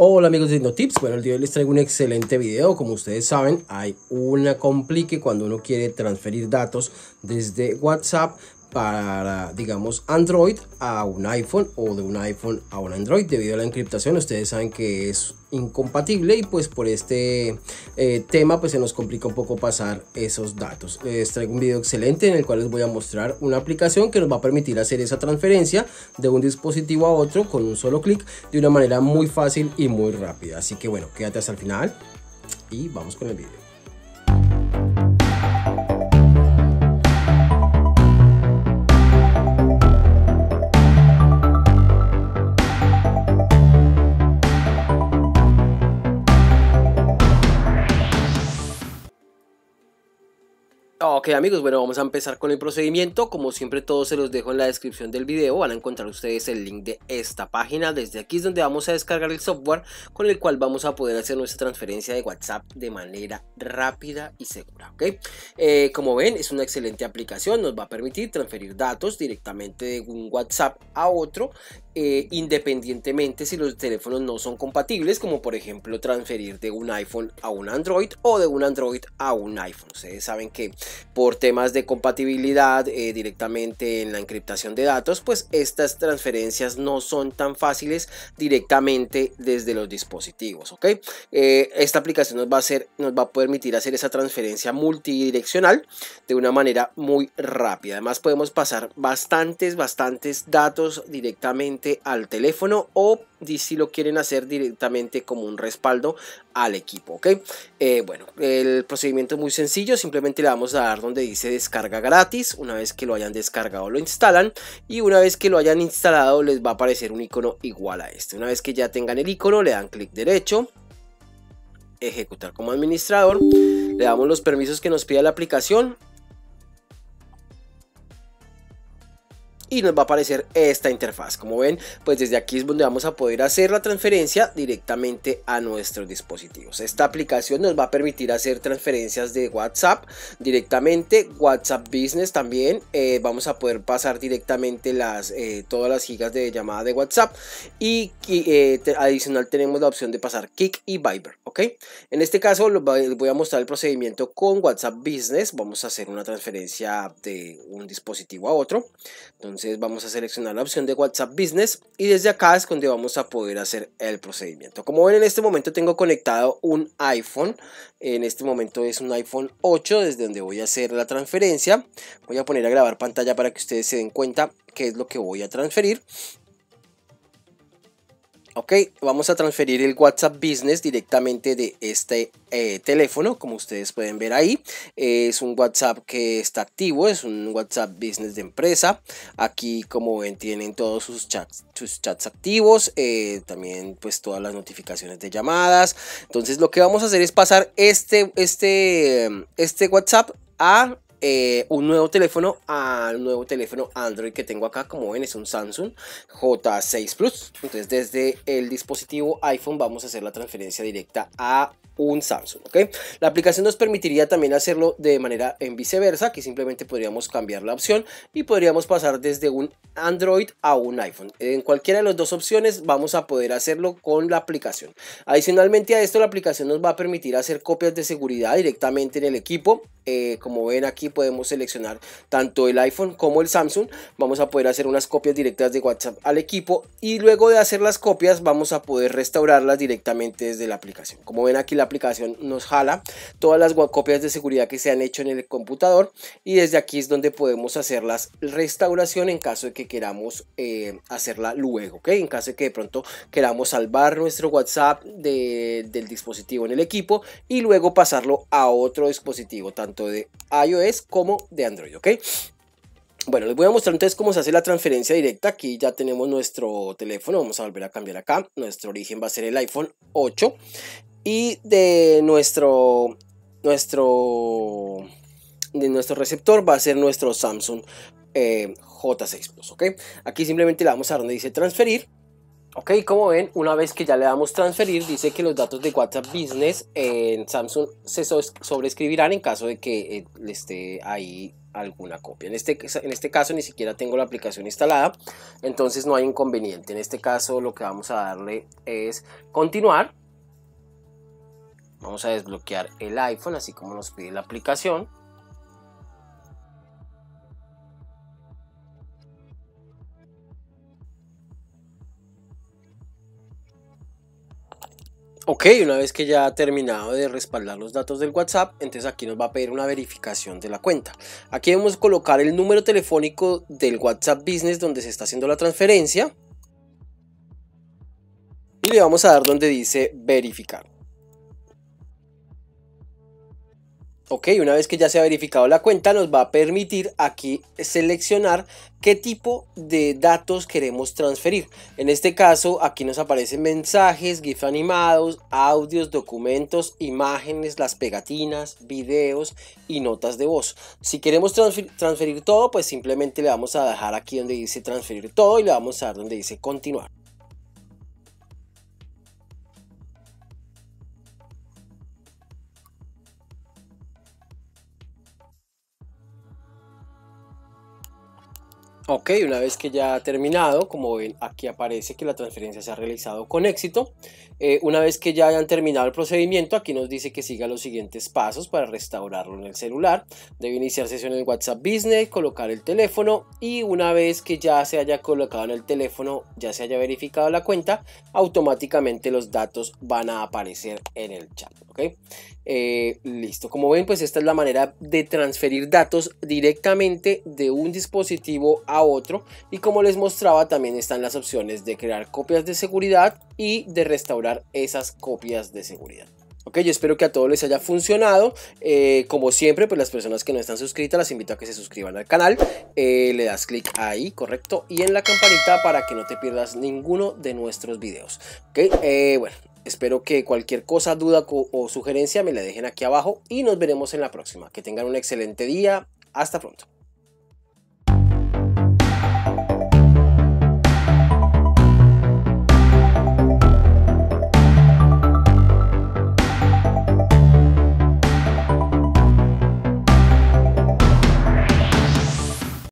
Hola amigos de TecnoTips, bueno, el día de hoy les traigo un excelente video. Como ustedes saben, hay una complique cuando uno quiere transferir datos desde WhatsApp para, digamos, Android a un iPhone o de un iPhone a un Android. Debido a la encriptación, ustedes saben que es incompatible y pues por este tema pues se nos complica un poco pasar esos datos. Les traigo un video excelente en el cual les voy a mostrar una aplicación que nos va a permitir hacer esa transferencia de un dispositivo a otro con un solo clic de una manera muy fácil y muy rápida. Así que bueno, quédate hasta el final y vamos con el video. Ok amigos, bueno, vamos a empezar con el procedimiento. Como siempre, todos se los dejo en la descripción del video. Van a encontrar ustedes el link de esta página. Desde aquí es donde vamos a descargar el software con el cual vamos a poder hacer nuestra transferencia de WhatsApp de manera rápida y segura. ¿Okay? Como ven, es una excelente aplicación. Nos va a permitir transferir datos directamente de un WhatsApp a otro, independientemente si los teléfonos no son compatibles, como por ejemplo transferir de un iPhone a un Android o de un Android a un iPhone. Ustedes saben que por temas de compatibilidad directamente en la encriptación de datos, pues estas transferencias no son tan fáciles directamente desde los dispositivos. ¿Ok? Esta aplicación nos va a permitir hacer esa transferencia multidireccional de una manera muy rápida. Además, podemos pasar bastantes datos directamente al teléfono o si lo quieren hacer directamente como un respaldo al equipo. Ok, bueno, el procedimiento es muy sencillo. Simplemente le vamos a dar donde dice descarga gratis. Una vez que lo hayan descargado, lo instalan, y una vez que lo hayan instalado les va a aparecer un icono igual a este. Una vez que ya tengan el icono, le dan clic derecho, ejecutar como administrador, le damos los permisos que nos pida la aplicación y nos va a aparecer esta interfaz. Como ven, pues desde aquí es donde vamos a poder hacer la transferencia directamente a nuestros dispositivos. Esta aplicación nos va a permitir hacer transferencias de WhatsApp directamente, WhatsApp Business también. Vamos a poder pasar directamente todas las gigas de llamada de WhatsApp y adicional tenemos la opción de pasar Kick y Viber. Ok, en este caso les voy a mostrar el procedimiento con WhatsApp Business. Vamos a hacer una transferencia de un dispositivo a otro. Entonces vamos a seleccionar la opción de WhatsApp Business y desde acá es donde vamos a poder hacer el procedimiento. Como ven, en este momento tengo conectado un iPhone. En este momento es un iPhone 8 desde donde voy a hacer la transferencia. Voy a poner a grabar pantalla para que ustedes se den cuenta qué es lo que voy a transferir. Ok, vamos a transferir el WhatsApp Business directamente de este teléfono. Como ustedes pueden ver ahí, es un WhatsApp que está activo, es un WhatsApp Business de empresa. Aquí, como ven, tienen todos sus chats activos, también pues todas las notificaciones de llamadas. Entonces lo que vamos a hacer es pasar este WhatsApp a un nuevo teléfono Android que tengo acá. Como ven, es un Samsung J6 Plus. Entonces desde el dispositivo iPhone vamos a hacer la transferencia directa a un Samsung. ¿Okay? La aplicación nos permitiría también hacerlo de manera en viceversa. Aquí simplemente podríamos cambiar la opción y podríamos pasar desde un Android a un iPhone. En cualquiera de las dos opciones vamos a poder hacerlo con la aplicación. Adicionalmente a esto, la aplicación nos va a permitir hacer copias de seguridad directamente en el equipo. Como ven, aquí podemos seleccionar tanto el iPhone como el Samsung. Vamos a poder hacer unas copias directas de WhatsApp al equipo y luego de hacer las copias vamos a poder restaurarlas directamente desde la aplicación. Como ven, aquí la aplicación nos jala todas las copias de seguridad que se han hecho en el computador y desde aquí es donde podemos hacer la restauración en caso de que queramos hacerla luego. ¿Ok? En caso de que de pronto queramos salvar nuestro WhatsApp del dispositivo en el equipo y luego pasarlo a otro dispositivo, tanto de iOS como de Android. Ok, bueno, les voy a mostrar entonces cómo se hace la transferencia directa. Aquí ya tenemos nuestro teléfono. Vamos a volver a cambiar acá. Nuestro origen va a ser el iPhone 8 y de nuestro receptor va a ser nuestro Samsung J6 Plus. Ok, aquí simplemente le vamos a donde dice transferir. Ok, como ven, una vez que ya le damos transferir, dice que los datos de WhatsApp Business en Samsung se sobreescribirán en caso de que le esté ahí alguna copia. En este caso ni siquiera tengo la aplicación instalada, entonces no hay inconveniente. En este caso lo que vamos a darle es continuar. Vamos a desbloquear el iPhone así como nos pide la aplicación. Ok, una vez que ya ha terminado de respaldar los datos del WhatsApp, entonces aquí nos va a pedir una verificación de la cuenta. Aquí debemos colocar el número telefónico del WhatsApp Business donde se está haciendo la transferencia. Y le vamos a dar donde dice verificar. Ok, una vez que ya se ha verificado la cuenta, nos va a permitir aquí seleccionar qué tipo de datos queremos transferir. En este caso, aquí nos aparecen mensajes, GIF animados, audios, documentos, imágenes, las pegatinas, videos y notas de voz. Si queremos transferir todo, pues simplemente le vamos a dejar aquí donde dice transferir todo y le vamos a dar donde dice continuar. Ok, una vez que ya ha terminado, como ven, aquí aparece que la transferencia se ha realizado con éxito. Una vez que ya hayan terminado el procedimiento, aquí nos dice que siga los siguientes pasos para restaurarlo en el celular. Debe iniciar sesión en el WhatsApp Business, colocar el teléfono y una vez que ya se haya colocado en el teléfono, ya se haya verificado la cuenta, automáticamente los datos van a aparecer en el chat. ¿Okay? Listo, como ven, pues esta es la manera de transferir datos directamente de un dispositivo a otro, y como les mostraba, también están las opciones de crear copias de seguridad y de restaurar esas copias de seguridad. Ok, yo espero que a todos les haya funcionado. Como siempre, pues las personas que no están suscritas, las invito a que se suscriban al canal. Le das clic ahí, correcto, y en la campanita para que no te pierdas ninguno de nuestros videos. Ok, bueno. Espero que cualquier cosa, duda o sugerencia me la dejen aquí abajo y nos veremos en la próxima. Que tengan un excelente día. Hasta pronto.